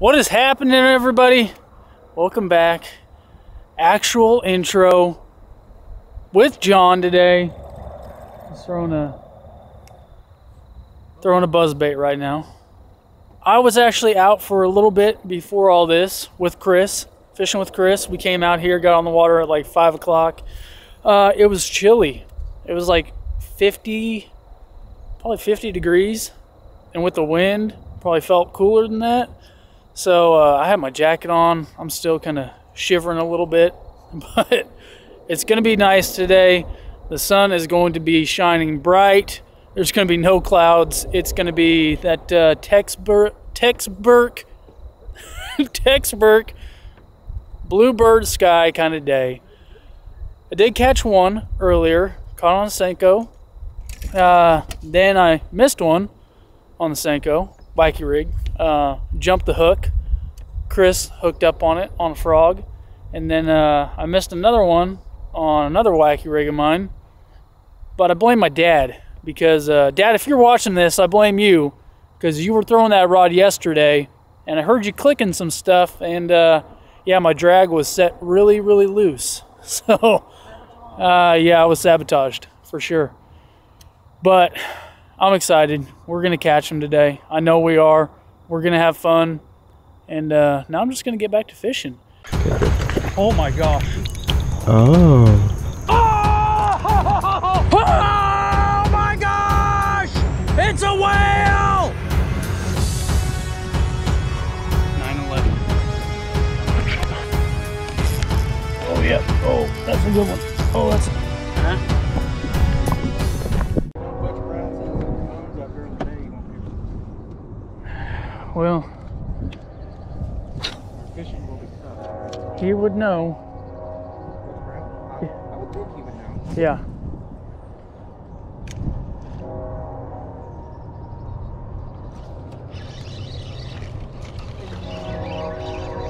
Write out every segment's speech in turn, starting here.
What is happening, everybody? Welcome back. Actual intro with John today. He's throwing a buzzbait right now. I was actually out for a little bit before all this with Chris, fishing with Chris. We came out here, got on the water at like 5 o'clock. It was chilly. It was like 50, probably 50 degrees. And with the wind, probably felt cooler than that. So I had my jacket on. I'm still kind of shivering a little bit, but it's going to be nice today. The sun is going to be shining bright. There's going to be no clouds. It's going to be that Tex Burke bluebird sky kind of day. I did catch one earlier, caught on Senko. Then I missed one on the Senko, Wacky Rig. Jumped the hook. Chris hooked up on it on a frog, and then I missed another one on another Wacky Rig of mine. But I blame my dad, because Dad, if you're watching this, I blame you, because you were throwing that rod yesterday and I heard you clicking some stuff, and yeah, my drag was set really loose. So yeah, I was sabotaged for sure, but I'm excited. We're gonna catch him today. I know we are. We're gonna have fun, and now I'm just gonna get back to fishing. Oh my gosh! Oh! Oh my gosh! It's a whale! 911. Oh yeah! Oh, that's a good one. Oh, that's. Huh? Well, he would know. I would think he would know. Yeah.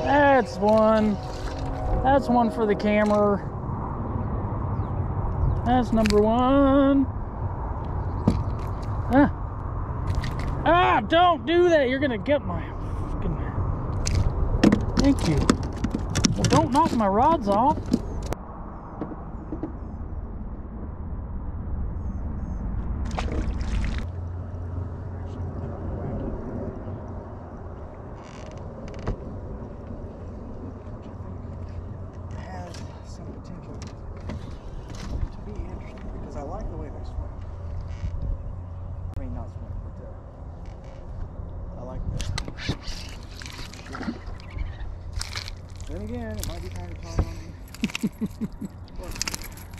That's one. That's one for the camera. That's number one. Ah. Ah, don't do that. You're going to get my fucking... Thank you. Well, don't knock my rods off.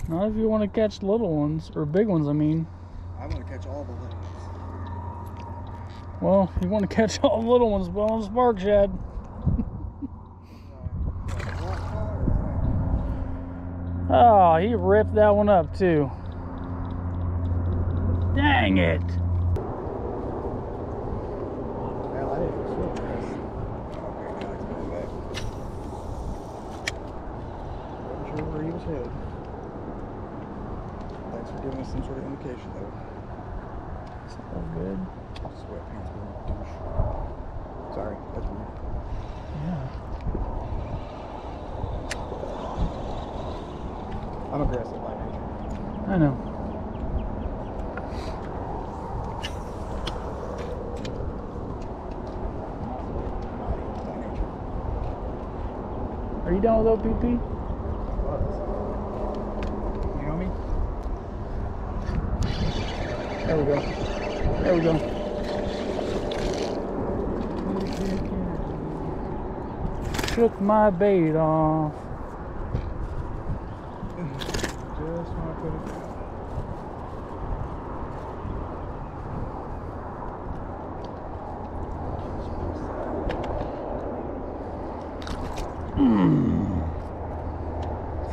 Not if you want to catch little ones, or big ones, I mean. I want to catch all the little ones. Well, you want to catch all the little ones, well, on Spark Shad. Oh, he ripped that one up, too. Dang it! Thanks for giving us some sort of indication, though. It's all good. Sweatpants were a douche. Sorry, that's weird. Yeah. I'm aggressive by nature. I know. Are you done with OPP? There we go. There we go. Shook my bait off. Just want to put it down.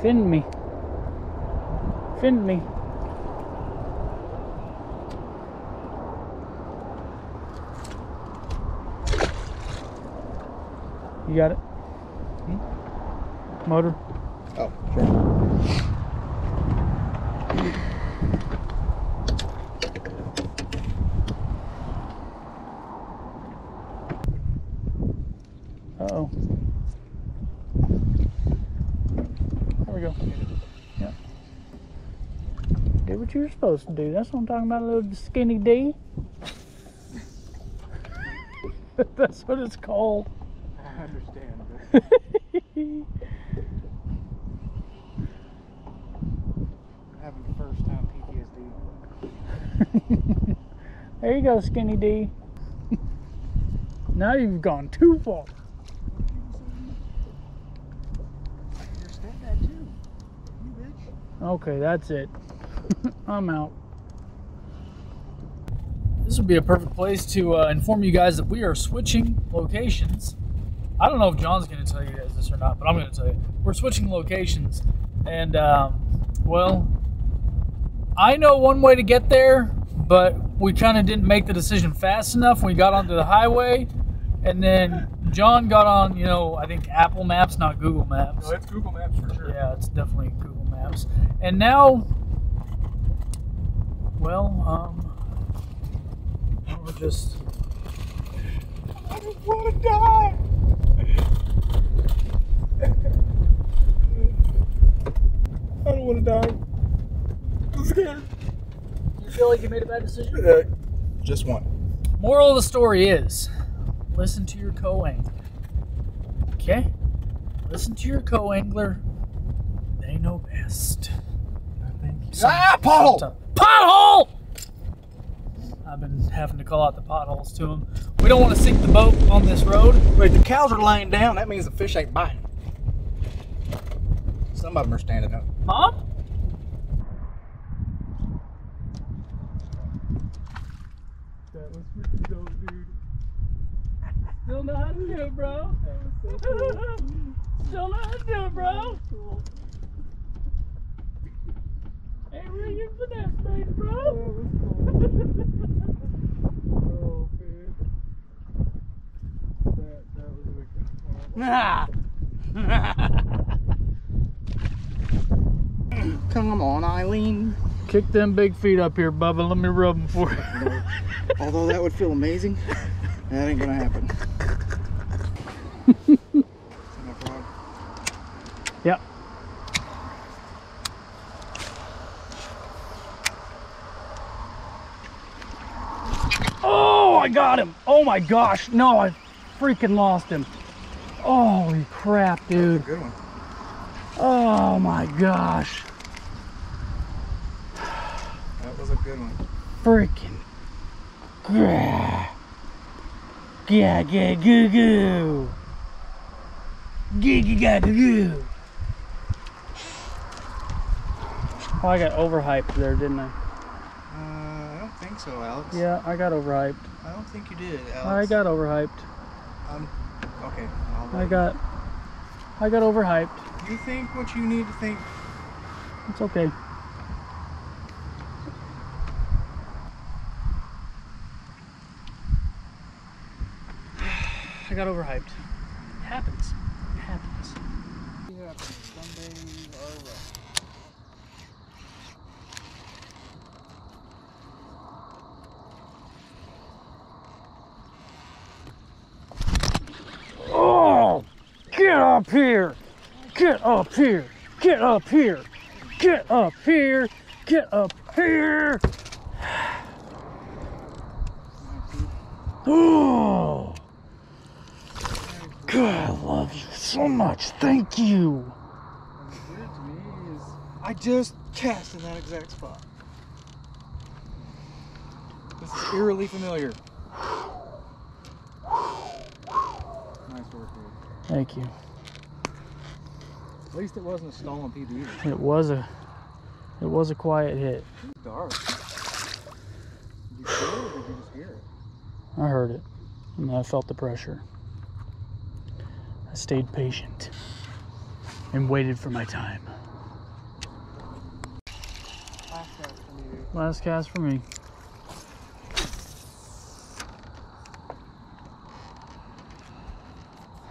Fin me. Fin me. You got it? Hmm? Motor? Oh, sure. Uh-oh. There we go. Yeah. Do what you're supposed to do. That's what I'm talking about, a little Skinny D. That's what it's called. I understand. Having the first time PTSD. There you go, Skinny D. Now you've gone too far. You're standing at two, you bitch. Okay, that's it. I'm out. This would be a perfect place to inform you guys that we are switching locations. I don't know if John's going to tell you guys this or not, but I'm going to tell you. We're switching locations, and well, I know one way to get there, but we kind of didn't make the decision fast enough. We got onto the highway, and then John got on, you know, I think Apple Maps, not Google Maps. No, it's Google Maps for sure. Yeah, it's definitely Google Maps. And now, well, we're just... I just want to die! I don't want to die. I'm scared. You feel like you made a bad decision? Just one. Moral of the story is, listen to your co-angler. Okay? Listen to your co-angler. They know best. I think. Ah, pothole! Pothole! I've been having to call out the potholes to them. We don't want to sink the boat on this road. Wait, the cows are lying down. That means the fish ain't biting. Some of them are standing up. Mom? That was freaking dope, dude. Still know how to do it, bro. That was so cool. Still know how to do it, bro. That was cool. Hey, where you for that space, bro? That was cool. Oh, man. That was wicked. Nah. Come on, Eileen. Kick them big feet up here, Bubba. Let me rub them for you. Although that would feel amazing, that ain't gonna happen. Yep. Oh, I got him. Oh my gosh. No, I freaking lost him. Holy crap, dude. Good one. Oh my gosh. That was a good one. Freaking. Grah. Gah, gah, goo, goo. Giggy, gah, goo, goo. Oh, I got overhyped there, didn't I? I don't think so, Alex. Yeah, I got overhyped. I don't think you did, Alex. I got overhyped. Okay. I got overhyped. You think what you need to think. It's okay. I got overhyped. It happens. It happens. Yeah, some days are rough. Oh! Get up here! Get up here! Get up here! Get up here! Get up here! Oh! God, I love you so much. Thank you. I just cast in that exact spot. This is eerily familiar. Nice work, dude. Thank you. At least it wasn't a stolen PB. It was a quiet hit. It's dark. Did you feel it or did you just hear it? I heard it, and I felt the pressure. I stayed patient and waited for my time. Last cast for me. Last cast for me.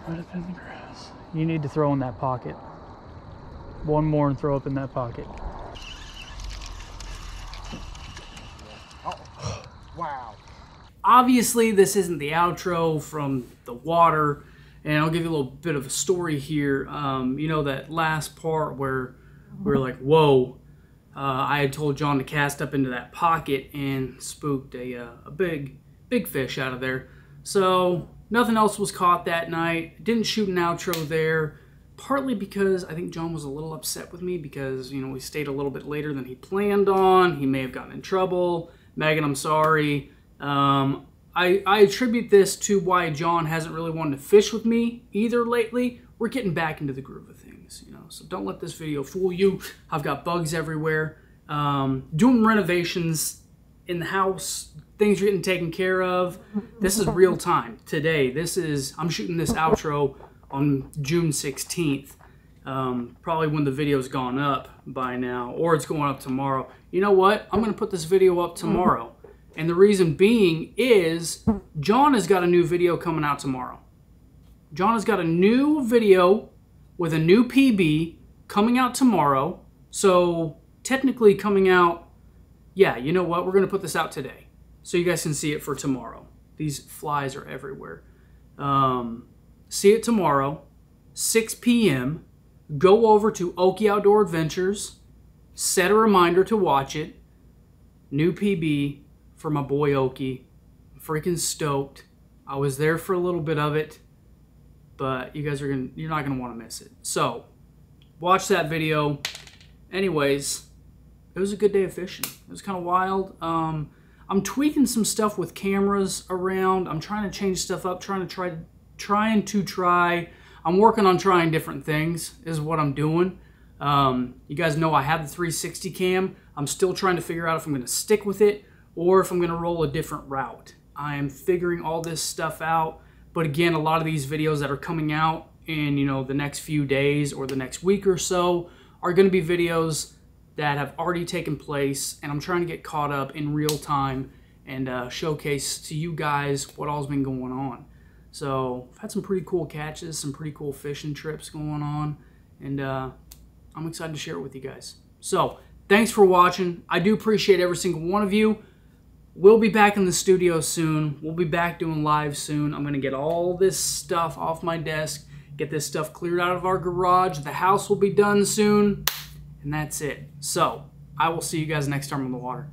Right up in the grass. You need to throw in that pocket. One more and throw up in that pocket. Oh. Wow. Obviously, this isn't the outro from the water. And I'll give you a little bit of a story here. You know, that last part where we were like, whoa, I had told John to cast up into that pocket and spooked a big fish out of there. So nothing else was caught that night. Didn't shoot an outro there, partly because I think John was a little upset with me because, you know, we stayed a little bit later than he planned on. He may have gotten in trouble. Megan, I'm sorry. I attribute this to why John hasn't really wanted to fish with me either lately. We're getting back into the groove of things, you know, so don't let this video fool you. I've got bugs everywhere. Doing renovations in the house, things are getting taken care of. This is real time today. This is, I'm shooting this outro on June 16th, probably when the video's gone up by now, or it's going up tomorrow. You know what? I'm going to put this video up tomorrow. And the reason being is John has got a new video coming out tomorrow. John has got a new video with a new PB coming out tomorrow. So technically coming out, yeah, you know what? We're going to put this out today so you guys can see it for tomorrow. These flies are everywhere. See it tomorrow, 6 p.m. Go over to Okie's Outdoor Adventures. Set a reminder to watch it. New PB. For my boy Okie. I'm freaking stoked. I was there for a little bit of it, but you guys are you're not gonna want to miss it. So watch that video. Anyways, it was a good day of fishing. It was kind of wild. I'm tweaking some stuff with cameras around. I'm trying to change stuff up, I'm working on trying different things is what I'm doing. You guys know I have the 360 cam. I'm still trying to figure out if I'm gonna stick with it or if I'm going to roll a different route. I am figuring all this stuff out. But again, a lot of these videos that are coming out in, you know, the next few days or the next week or so are going to be videos that have already taken place, and I'm trying to get caught up in real time and showcase to you guys what all's been going on. So I've had some pretty cool catches, some pretty cool fishing trips going on, and I'm excited to share it with you guys. So thanks for watching. I do appreciate every single one of you. We'll be back in the studio soon. We'll be back doing live soon. I'm going to get all this stuff off my desk, get this stuff cleared out of our garage. The house will be done soon, and that's it. So I will see you guys next time on the water.